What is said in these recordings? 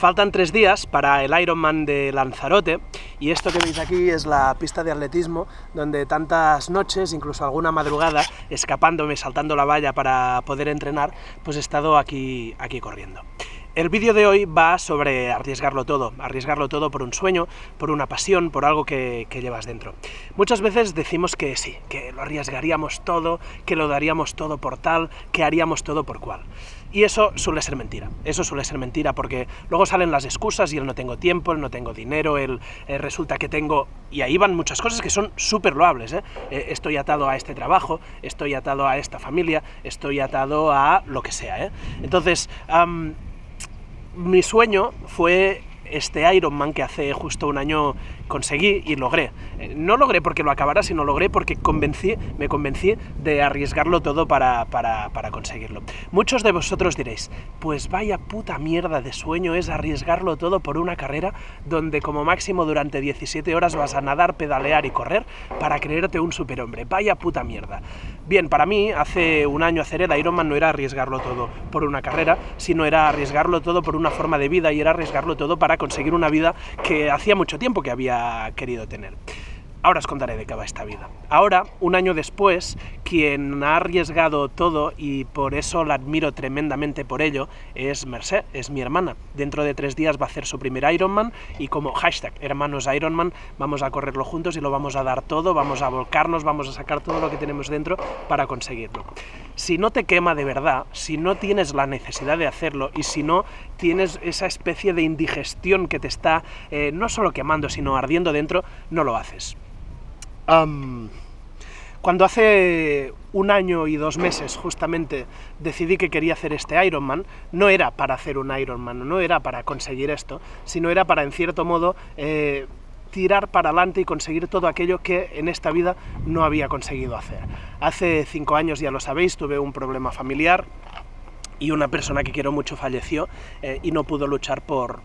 Faltan 3 días para el Ironman de Lanzarote y esto que veis aquí es la pista de atletismo donde tantas noches, incluso alguna madrugada, escapándome, saltando la valla para poder entrenar, pues he estado aquí corriendo. El vídeo de hoy va sobre arriesgarlo todo por un sueño, por una pasión, por algo que llevas dentro. Muchas veces decimos que sí, que lo arriesgaríamos todo, que lo daríamos todo por tal, que haríamos todo por cual. Y eso suele ser mentira porque luego salen las excusas y el no tengo tiempo, el no tengo dinero, el resulta que tengo... Y ahí van muchas cosas que son súper loables, ¿eh? Estoy atado a este trabajo, estoy atado a esta familia, estoy atado a lo que sea, ¿eh? Entonces... mi sueño fue este Ironman que hace justo un año conseguí y logré. No logré porque lo acabara, sino logré porque me convencí de arriesgarlo todo para conseguirlo. Muchos de vosotros diréis, pues vaya puta mierda de sueño es arriesgarlo todo por una carrera donde como máximo durante 17 horas vas a nadar, pedalear y correr para creerte un superhombre. Vaya puta mierda. Bien, para mí, hace un año hacer el Ironman no era arriesgarlo todo por una carrera, sino era arriesgarlo todo por una forma de vida y era arriesgarlo todo para conseguir una vida que hacía mucho tiempo que había querido tener. Ahora os contaré de qué va esta vida. Ahora, un año después, quien ha arriesgado todo, y por eso la admiro tremendamente por ello, es Mercè, es mi hermana. Dentro de 3 días va a hacer su primer Ironman y como hashtag hermanos Ironman vamos a correrlo juntos y lo vamos a dar todo, vamos a volcarnos, vamos a sacar todo lo que tenemos dentro para conseguirlo. Si no te quema de verdad, si no tienes la necesidad de hacerlo y si no tienes esa especie de indigestión que te está no solo quemando, sino ardiendo dentro, no lo haces. Cuando hace un año y 2 meses justamente decidí que quería hacer este Ironman, no era para hacer un Ironman, no era para conseguir esto, sino era para, en cierto modo, tirar para adelante y conseguir todo aquello que en esta vida no había conseguido hacer. Hace 5 años, ya lo sabéis, tuve un problema familiar y una persona que quiero mucho falleció y no pudo luchar por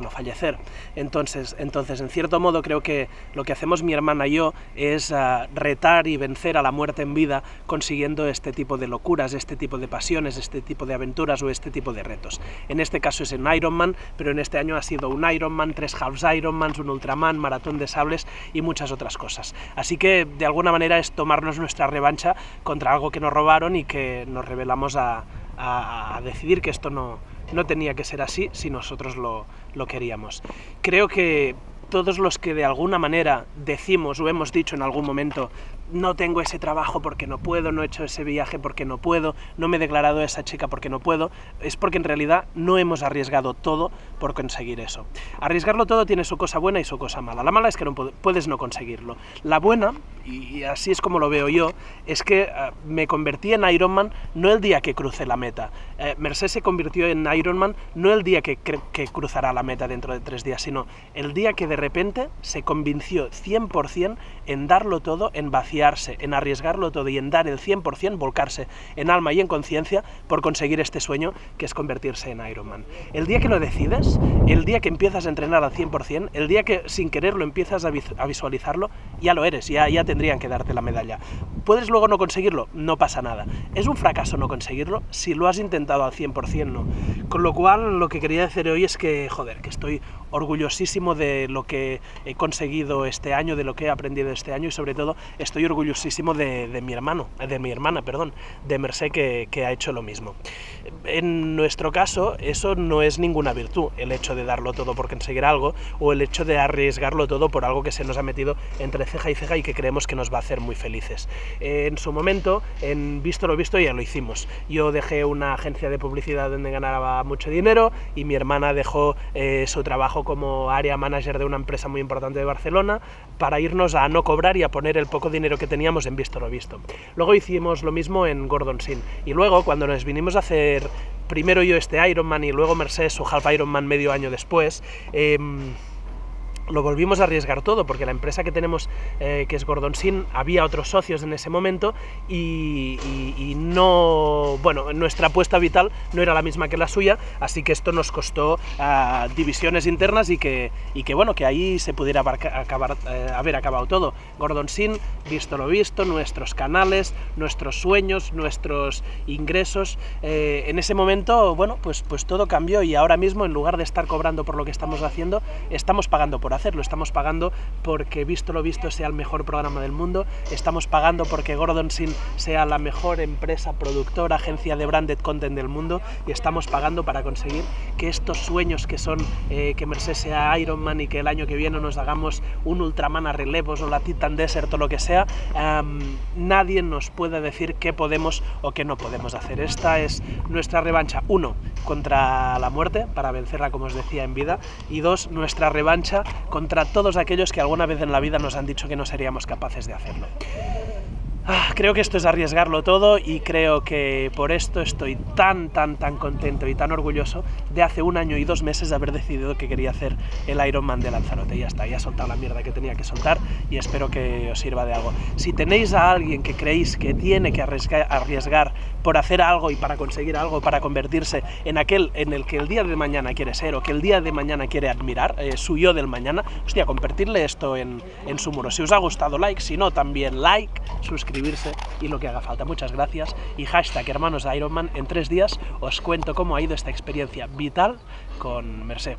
no fallecer. Entonces, en cierto modo, creo que lo que hacemos mi hermana y yo es retar y vencer a la muerte en vida consiguiendo este tipo de locuras, este tipo de pasiones, este tipo de aventuras o este tipo de retos. En este caso es en Ironman, pero en este año ha sido un Ironman, 3 halves Ironmans, un Ultraman, Maratón de Sables y muchas otras cosas. Así que, de alguna manera, es tomarnos nuestra revancha contra algo que nos robaron y que nos rebelamos a decidir que esto no tenía que ser así si nosotros lo queríamos. Creo que todos los que de alguna manera decimos o hemos dicho en algún momento no tengo ese trabajo porque no puedo, no he hecho ese viaje porque no puedo, no me he declarado a esa chica porque no puedo, es porque en realidad no hemos arriesgado todo por conseguir eso. Arriesgarlo todo tiene su cosa buena y su cosa mala. La mala es que no puedes no conseguirlo. La buena, y así es como lo veo yo, es que me convertí en Ironman no el día que crucé la meta. Mercè se convirtió en Ironman no el día que cruzará la meta dentro de 3 días, sino el día que de repente se convenció 100% en darlo todo, en vaciarse, en arriesgarlo todo y en dar el 100%, volcarse en alma y en conciencia por conseguir este sueño que es convertirse en Ironman. El día que lo decides, el día que empiezas a entrenar al 100%, el día que sin quererlo empiezas a visualizarlo, ya lo eres, ya tendrían que darte la medalla. ¿Puedes luego no conseguirlo? No pasa nada. ¿Es un fracaso no conseguirlo? Si lo has intentado al 100% no. Con lo cual, lo que quería decir hoy es que, joder, que estoy orgullosísimo de lo que he conseguido este año, de lo que he aprendido este año y sobre todo estoy orgullosísimo de mi hermana, de Mercè que ha hecho lo mismo. En nuestro caso, eso no es ninguna virtud, el hecho de darlo todo por conseguir algo o el hecho de arriesgarlo todo por algo que se nos ha metido entre ceja y ceja y que creemos que nos va a hacer muy felices. En su momento, en visto lo visto, ya lo hicimos. Yo dejé una agencia de publicidad donde ganaba mucho dinero y mi hermana dejó su trabajo como área manager de una empresa muy importante de Barcelona para irnos a no cobrar y a poner el poco dinero que teníamos en visto lo visto. Luego hicimos lo mismo en Gordon Sin y luego cuando nos vinimos a hacer primero yo este Ironman y luego Mercè su half Ironman medio año después, lo volvimos a arriesgar todo, porque la empresa que tenemos, que es Gordon Sin, había otros socios en ese momento y no, bueno, nuestra apuesta vital no era la misma que la suya, así que esto nos costó divisiones internas y que bueno, que ahí se pudiera haber acabado todo. Gordon Sin, visto lo visto, nuestros canales, nuestros sueños, nuestros ingresos, en ese momento, bueno, pues todo cambió, y ahora mismo, en lugar de estar cobrando por lo que estamos haciendo, estamos pagando por hacerlo, estamos pagando porque Visto lo Visto sea el mejor programa del mundo, estamos pagando porque Gordon Sin sea la mejor empresa, productora, agencia de branded content del mundo, y estamos pagando para conseguir que estos sueños que son que Mercè sea Ironman y que el año que viene nos hagamos un Ultraman a relevos o la Titan Desert o lo que sea, nadie nos puede decir qué podemos o qué no podemos hacer. Esta es nuestra revancha, uno, contra la muerte, para vencerla como os decía en vida, y dos, nuestra revancha contra todos aquellos que alguna vez en la vida nos han dicho que no seríamos capaces de hacerlo. Creo que esto es arriesgarlo todo, y creo que por esto estoy tan contento y tan orgulloso de hace 1 año y 2 meses de haber decidido que quería hacer el Ironman de Lanzarote. Y ya está, ya he soltado la mierda que tenía que soltar y espero que os sirva de algo. Si tenéis a alguien que creéis que tiene que arriesgar por hacer algo y para conseguir algo, para convertirse en aquel en el que el día de mañana quiere ser, o que el día de mañana quiere admirar, su yo del mañana, hostia, convertirle esto en su muro. Si os ha gustado, like; si no, también like, suscribirse y lo que haga falta. Muchas gracias, y hashtag hermanos Ironman. En 3 días os cuento cómo ha ido esta experiencia vital con Mercè.